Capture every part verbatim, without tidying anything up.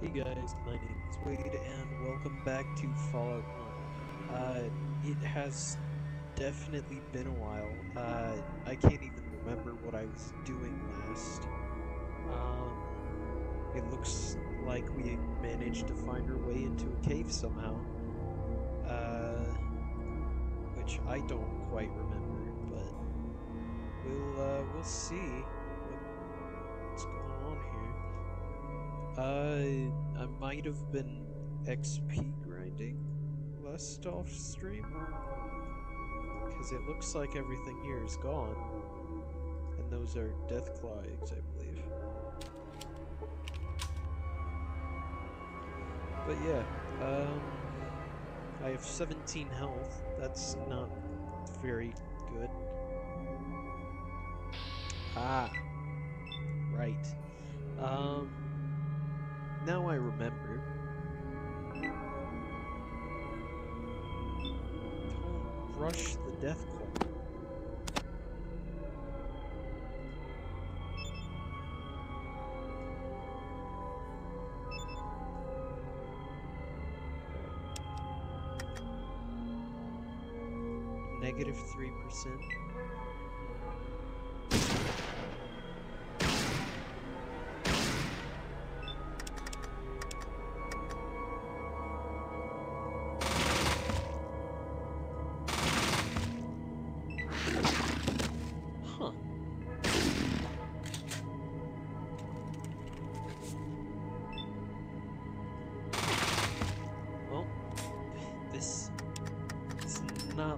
Hey guys, my name is Wade and welcome back to Fallout one. Uh, it has definitely been a while. Uh, I can't even remember what I was doing last. Um, it looks like we managed to find our way into a cave somehow. Uh, which I don't quite remember, but we'll, uh, we'll see. Uh, I might have been X P grinding last off stream, because it looks like everything here is gone, and those are Deathclaw eggs, I believe. But yeah, um, I have seventeen health. That's not very good. Ah, right. Um. Now I remember. Don't rush the death call. Negative three percent.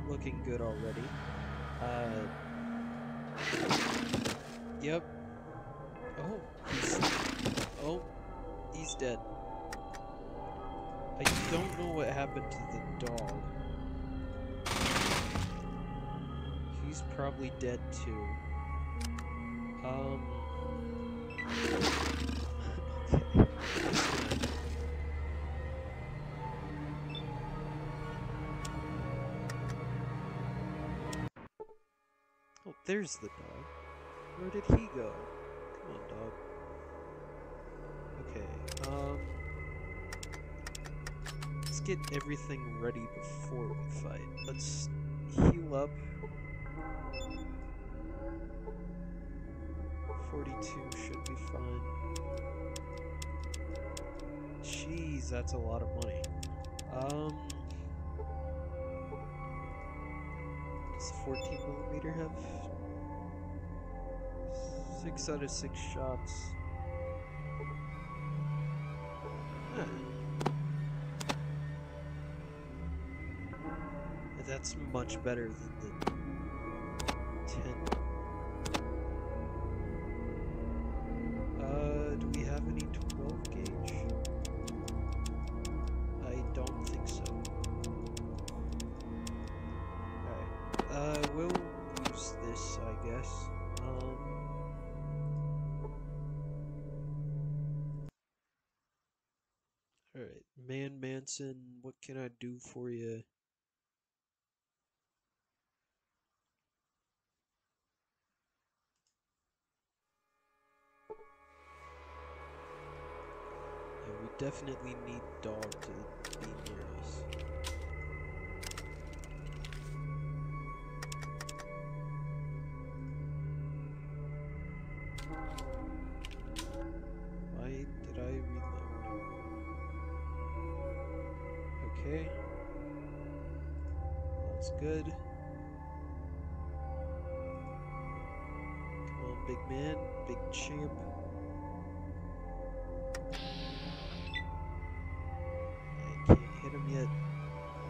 Looking good already. Uh, yep. Oh, he's, oh, he's dead. I don't know what happened to the dog. He's probably dead too. Um. Okay. There's the dog. Where did he go? Come on, dog. Okay, um... let's get everything ready before we fight. Let's heal up. forty-two should be fine. Jeez, that's a lot of money. Um... Does the fourteen millimeter have... Six out of six shots. Huh. That's much better than the ten. Uh, do we have any twelve gauge? I don't think so. Alright. Uh, we'll use this, I guess. Um... Man Manson, what can I do for you? Yeah, we definitely need dog to be near us. Why did I read that? Okay, that's good. Come on, big man, big champ. I can't hit him yet.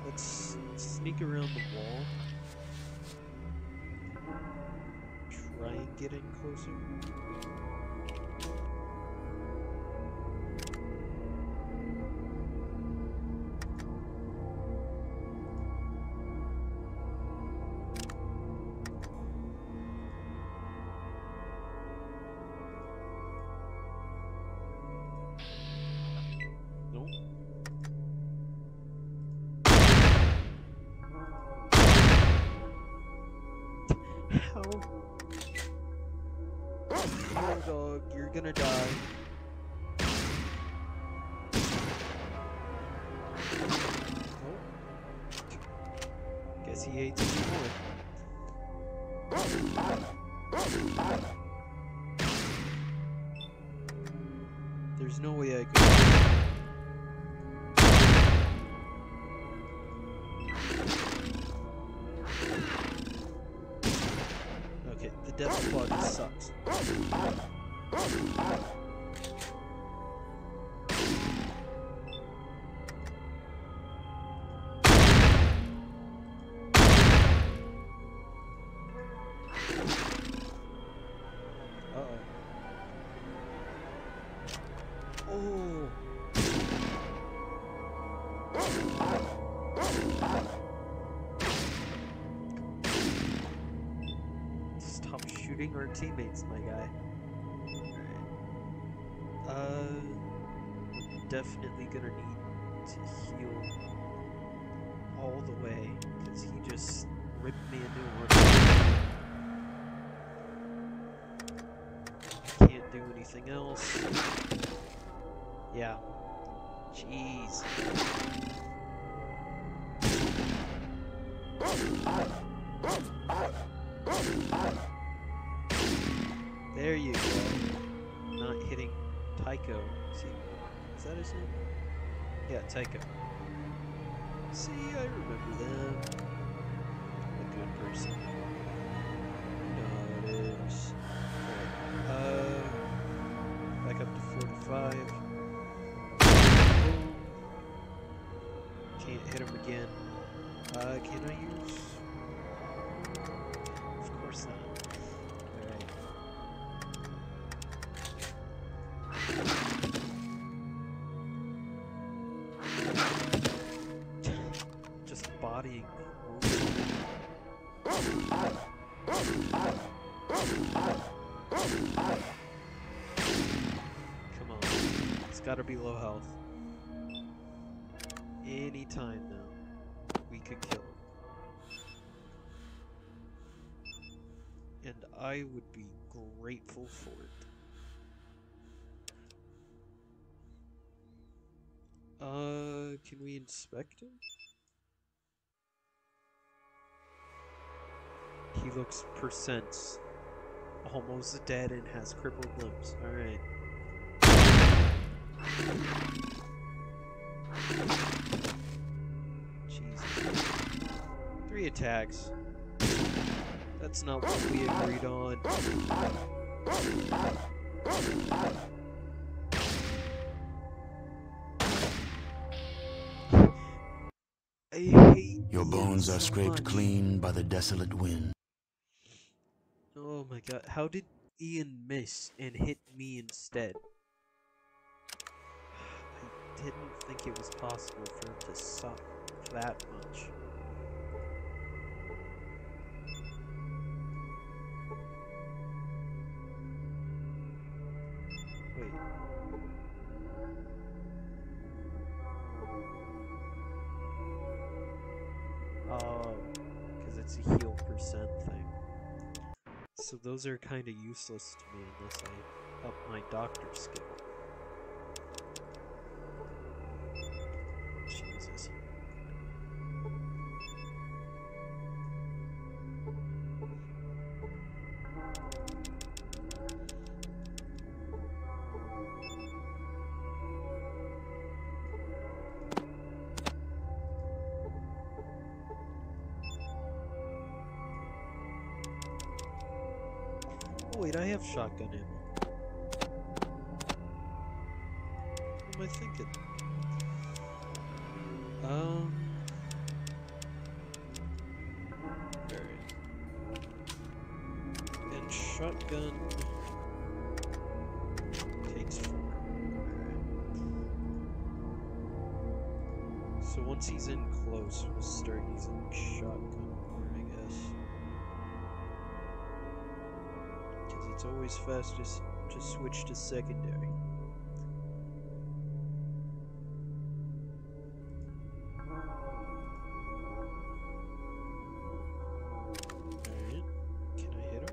Let's sneak around the wall. Try and get in closer. Dog, you're gonna die. D eight to D four. There's no way I could... The Deathclaw just sucks. Uh-oh. Oh. Our teammates, my guy. Alright. Uh, I'm definitely gonna need to heal all the way, because he just ripped me a new one. Can't do anything else. Yeah. Jeez. There you go. I'm not hitting Tycho. See, is that his name? Yeah, Tycho. See, I remember them. I'm a good person. No, it is. Alright. Uh, back up to forty-five. Boom. Can't hit him again. Uh, can I use? Of course not. Gotta be low health. Any time now, we could kill him. And I would be grateful for it. Uh, can we inspect him? He looks percents. Almost dead and has crippled limbs. Alright. Jesus. Three attacks. That's not what we agreed on. I hate your bones are so scraped much. Clean by the desolate wind. Oh my god, how did Ian miss and hit me instead? Didn't think it was possible for him to suck that much. Wait. Oh, because it's a heal percent thing. So those are kind of useless to me unless I up my doctor skill. Wait, I have shotgun ammo. What am I thinking? Um... Alright. And shotgun... takes four. Alright. So once he's in close, we'll start using shotgun more, I guess. It's always fastest to switch to secondary. Alright, can I hit him?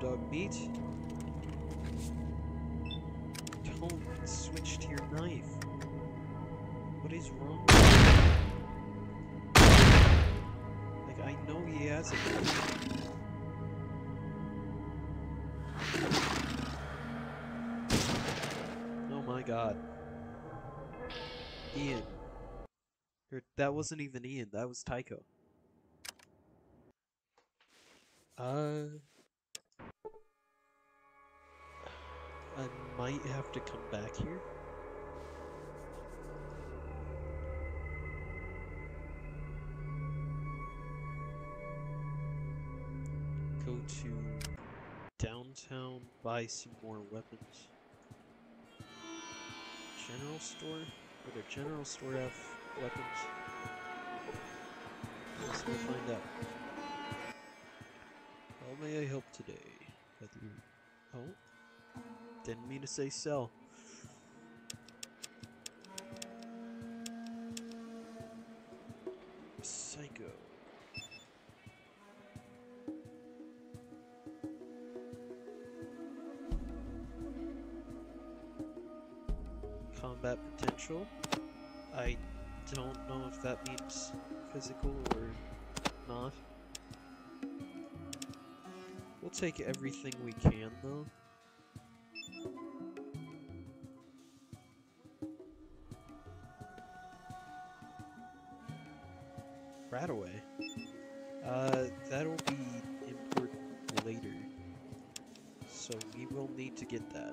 Dog Meat. Don't switch to your knife. What is wrong with you? Like, I know he has a knife. Oh my god. Ian. Or, that wasn't even Ian, that was Tycho. Uh... I might have to come back here. Go to downtown, buy some more weapons. General store? Would a general store have weapons? Let's go find out. How may I help today? Oh? Didn't mean to say sell. Psycho. Combat potential. I don't know if that means physical or not. We'll take everything we can though. Radaway. Uh, that'll be important later, so we will need to get that.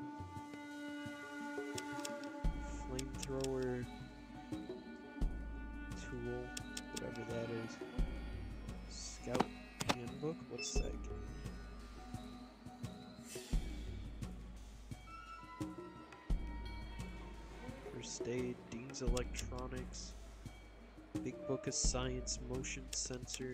Flamethrower, tool, whatever that is. Scout handbook, what's that? First aid, Dean's electronics. Big book of science, motion sensor.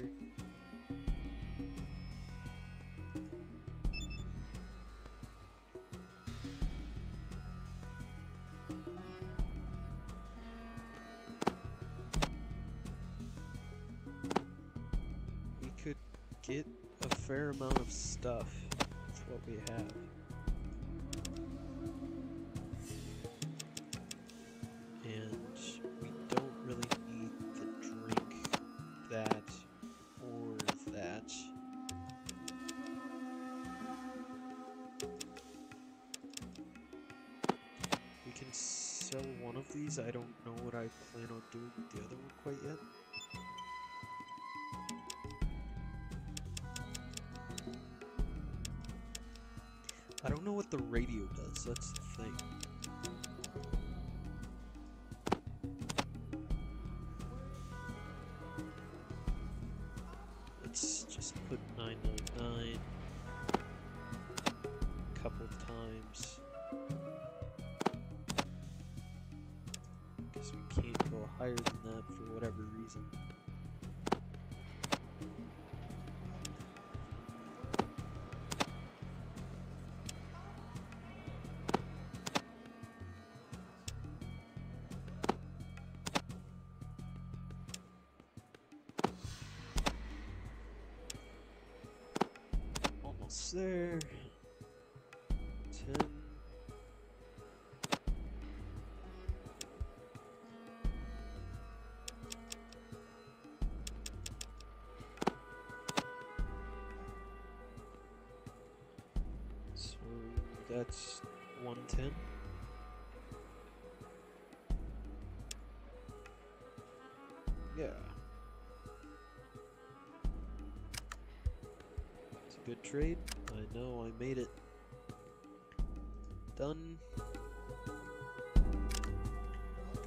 We could get a fair amount of stuff. That's what we have. I don't know what I plan on doing with the other one quite yet. I don't know what the radio does, that's the thing. Let's just put nine nine nine a couple of times. Higher than that for whatever reason. Almost there. ten. That's one ten. Yeah. It's a good trade. I know, I made it. Done. Do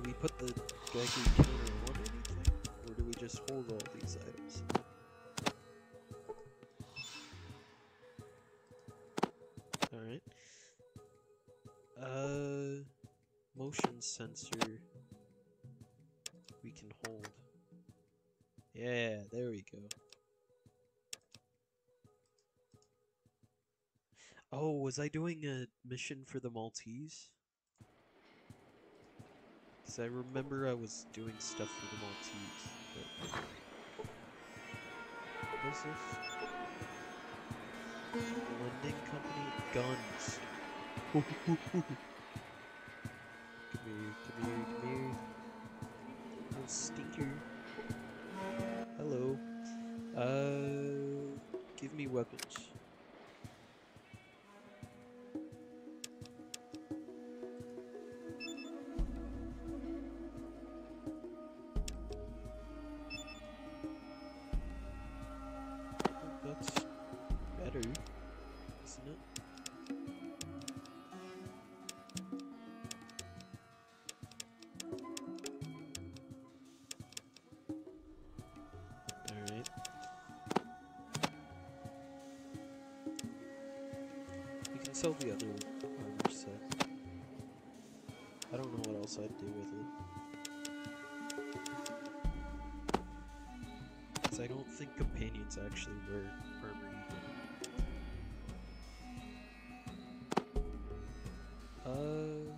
we put the Geico counter on anything? Or do we just hold all these items? motion sensor we can hold. Yeah, there we go. Oh, was I doing a mission for the Maltese? Because I remember I was doing stuff for the Maltese. But... what is this? Lending company guns. Come here, come here, come here. Little stinker. Hello. Uh, give me weapons. Sell the other armor set. I don't know what else I'd do with it. Because I don't think companions actually wear armor either. Uh.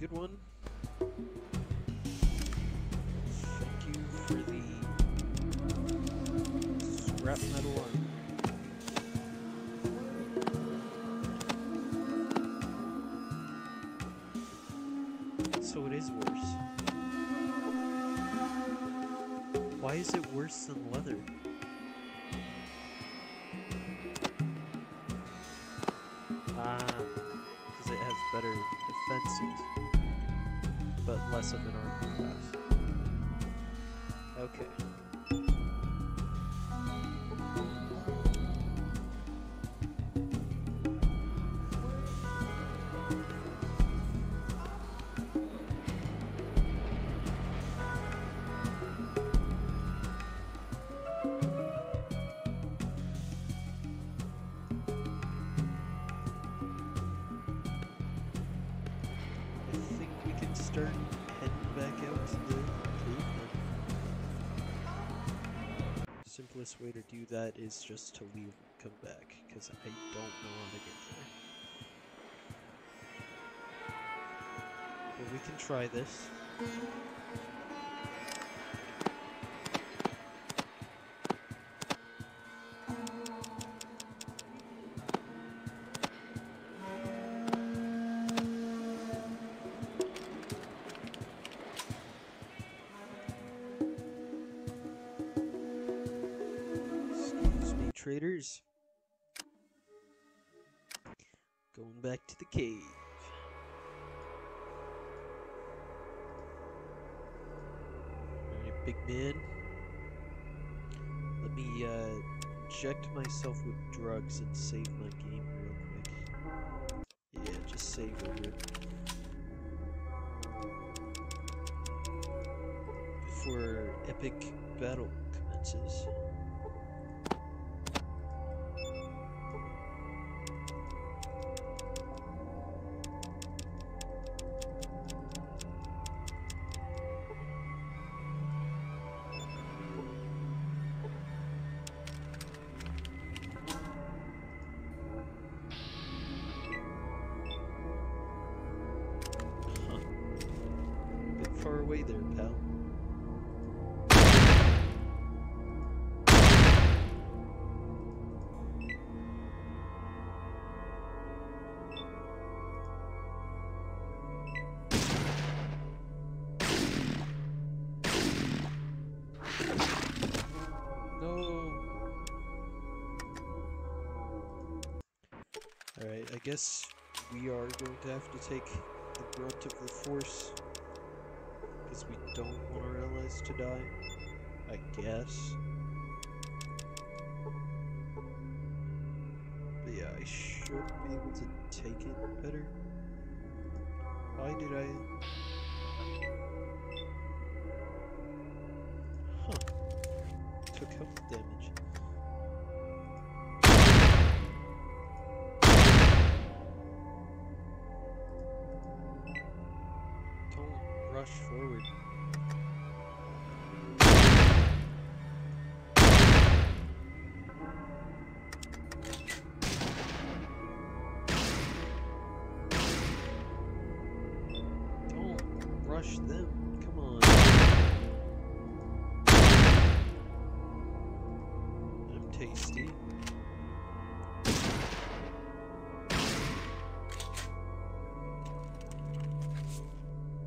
Good one. Thank you for the scrap metal armor. So it is worse. Why is it worse than leather? Ah, because it has better defenses. But less of an armor class. Okay. Simplest way to do that is just to leave and come back, because I don't know how to get there. But we can try this. Traders, going back to the cave. Alright, big man. Let me uh, inject myself with drugs and save my game real quick. Yeah, just save over it. Before epic battle commences. Away there, pal. No. All right, I guess we are going to have to take the brunt of the force. We don't want our allies to die. I guess. But yeah, I should be able to take it better. Why did I... Huh. Took health damage. Don't rush forward. Rush them, come on. I'm tasty.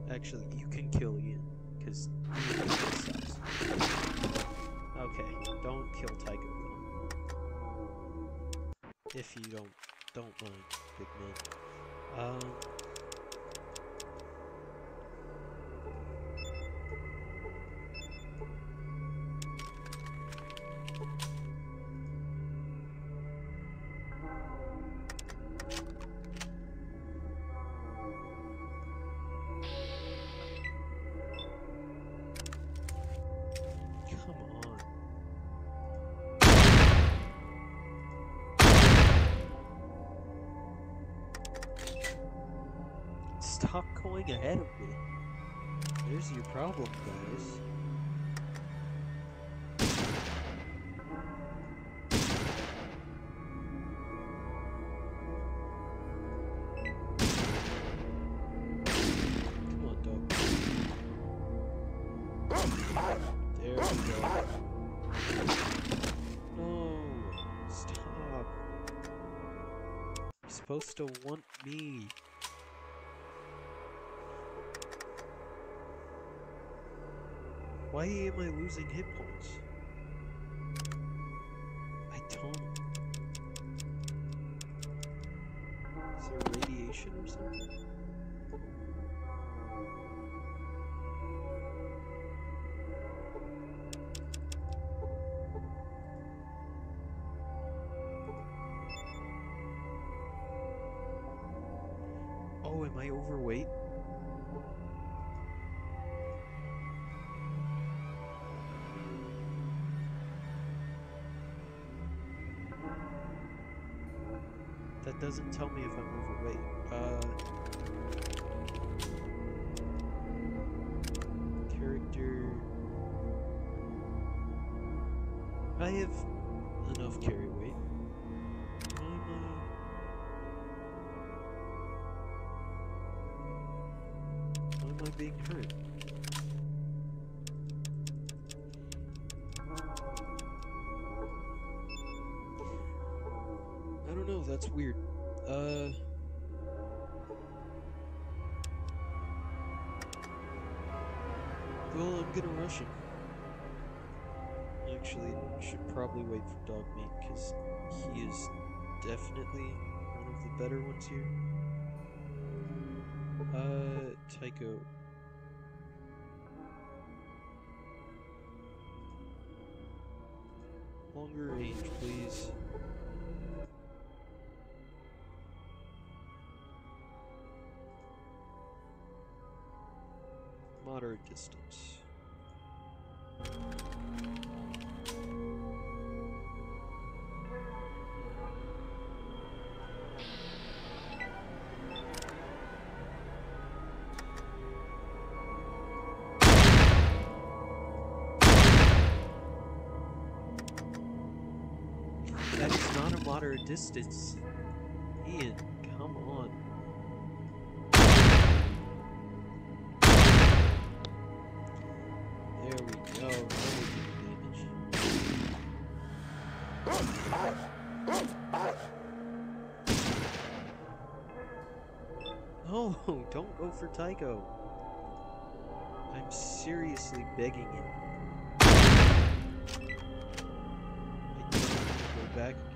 Actually, you can kill Ian, because Ian sucks. Okay, don't kill Tycho though. If you don't, don't mind, big man. Um... Stop going ahead of me. There's your problem, guys. Come on, dog. There we go. No, stop. You're supposed to want me. Why am I losing hit points? I don't. Is there radiation or something? Oh, am I overweight? That doesn't tell me if I'm overweight. Uh, character... I have enough carry weight. I'm, uh, why am I being hurt? That's weird. Uh, well, I'm gonna rush it. Actually, I should probably wait for Dog Meat, because he is definitely one of the better ones here. Uh, Tycho. Longer range, please. Moderate distance. That is not a moderate distance. Ian, come on. Oh, that would do damage. No, don't go for Tycho. I'm seriously begging you. I can't go back again.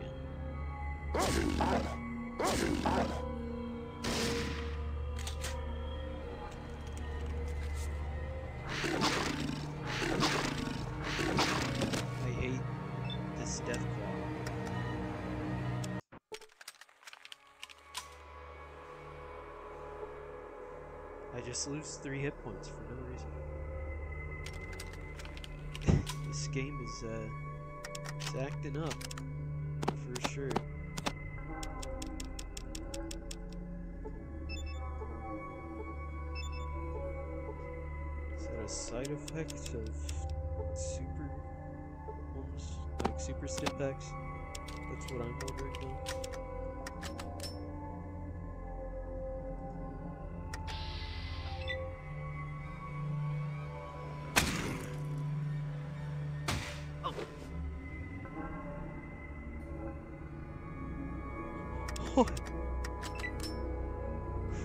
I just lose three hit points for no reason. This game is uh, it's acting up for sure. Is that a side effect of super ones, like super stim packs? That's what I'm wondering now.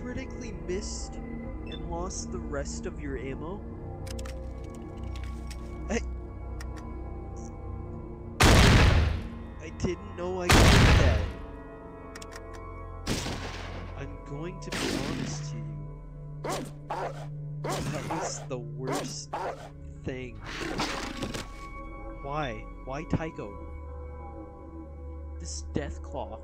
Critically missed and lost the rest of your ammo? I... I didn't know I could do that. I'm going to be honest to you. That was the worst thing. Why? Why Tycho? This Deathclaw.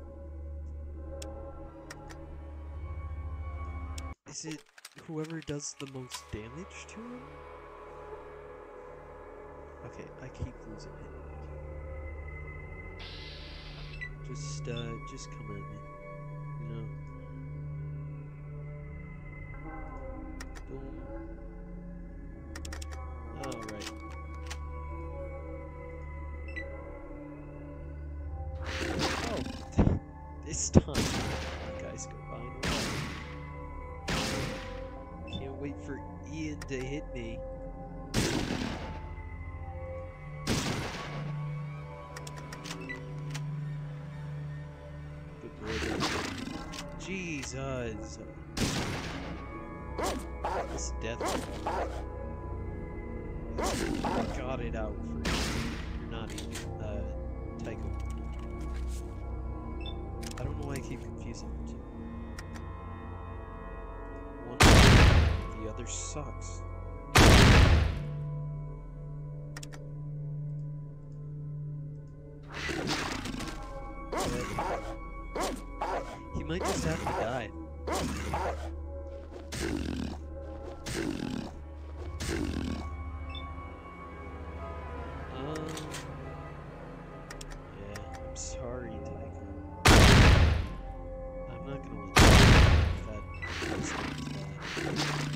Is it whoever does the most damage to him? Okay, I keep losing him. Just, uh, just come at me. You know? Boom. Alright. Oh! This time, you guys go by and away. Wait for Ian to hit me. Good brother. Jesus. This Deathclaw. I got it out for you. You're not even, uh, Tycho. I don't know why I keep confusing the two. The other sucks. He might just have to die. Um, yeah, I'm sorry, Tycho. I'm not gonna let that. That's not bad.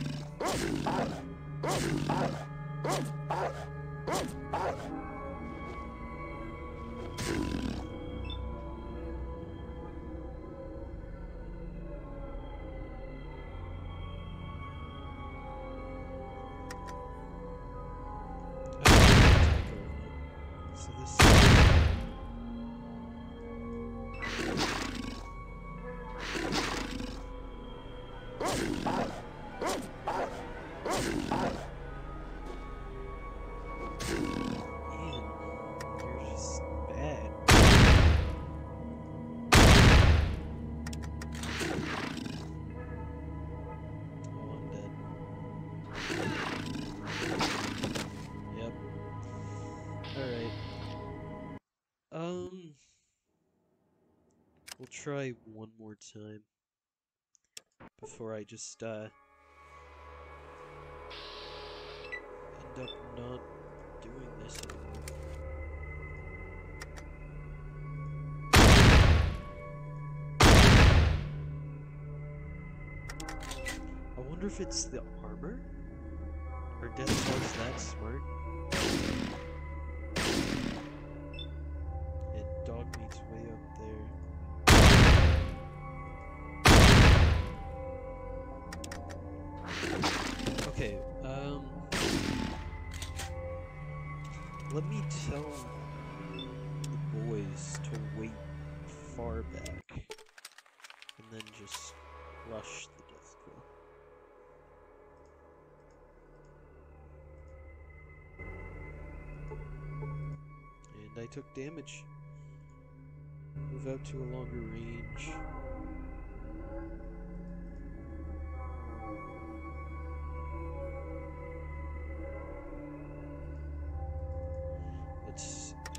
So this We'll try one more time before I just uh, end up not doing this anymore. I wonder if it's the armor? Or Deathclaw's that smart? And Dog Meat's way up there. Okay, um, let me tell the boys to wait far back, and then just rush the Deathclaw. And I took damage. Move out to a longer range.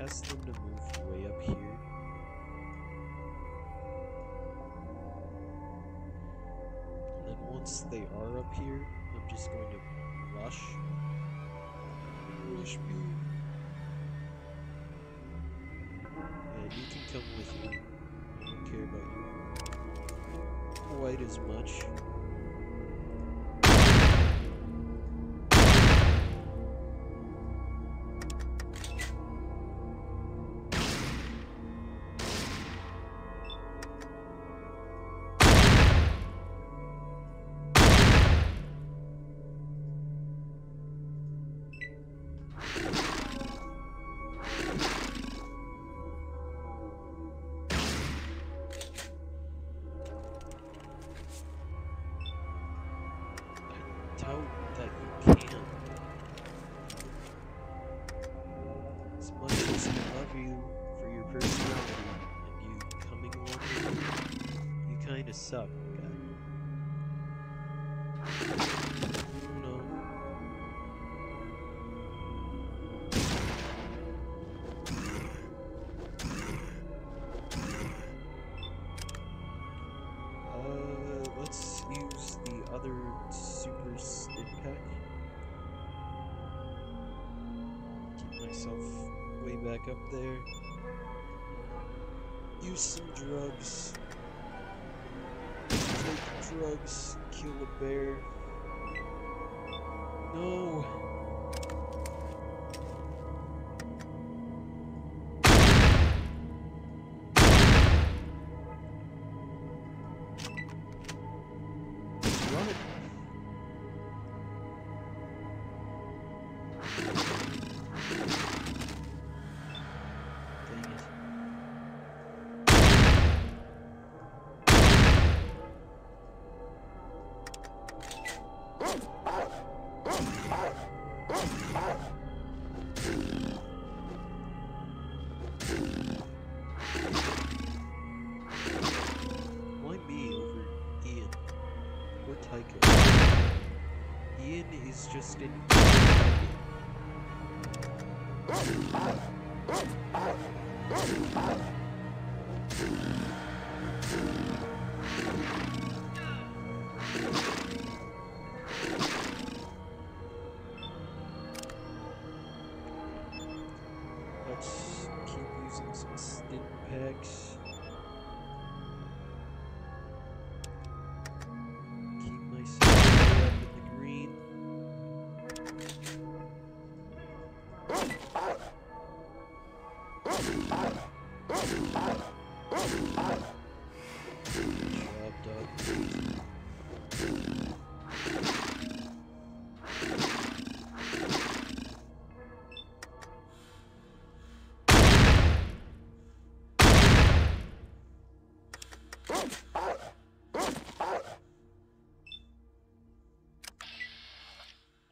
Ask them to move way up here. And then once they are up here, I'm just going to rush. Rush me. And you can come with me. I don't care about you quite as much. Up, okay. No. Uh, let's use the other super stick pack. Keep myself way back up there. Use some drugs. Drugs, kill a bear. No. Run it. Ian is just in. Let's keep using some stint packs.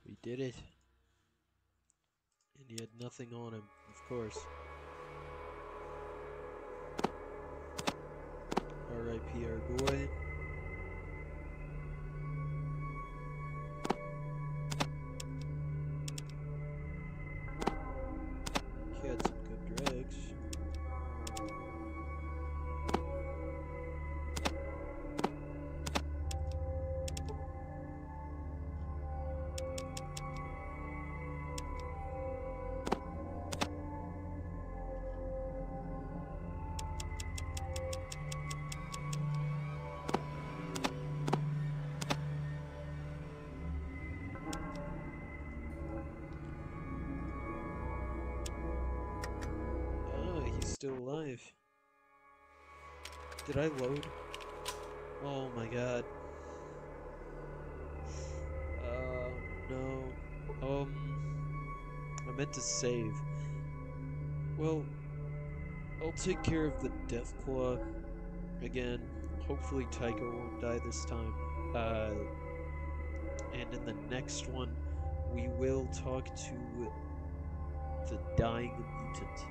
We did it. And he had nothing on him, of course. R I P Argoy. He had some good drugs. Still alive. Did I load? Oh my god. Uh, no. Um, I meant to save. Well, I'll take care of the Deathclaw again. Hopefully Tycho won't die this time. Uh, and in the next one, we will talk to the dying mutant.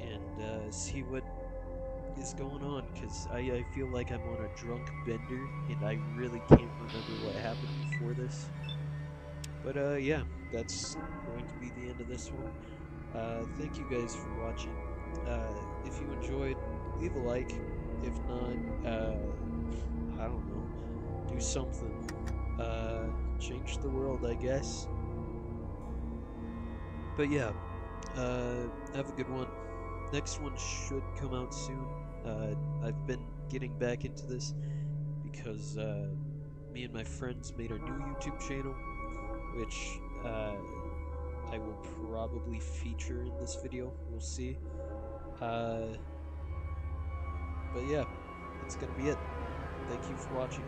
And uh, see what is going on, because I, I feel like I'm on a drunk bender, and I really can't remember what happened before this. But uh, yeah, that's going to be the end of this one. Uh, thank you guys for watching. Uh, if you enjoyed, leave a like. If not, uh, I don't know, do something, uh, change the world, I guess. But yeah, uh, have a good one. Next one should come out soon. Uh, I've been getting back into this because uh, me and my friends made our new YouTube channel, which uh, I will probably feature in this video. We'll see. Uh, but yeah, that's gonna be it. Thank you for watching.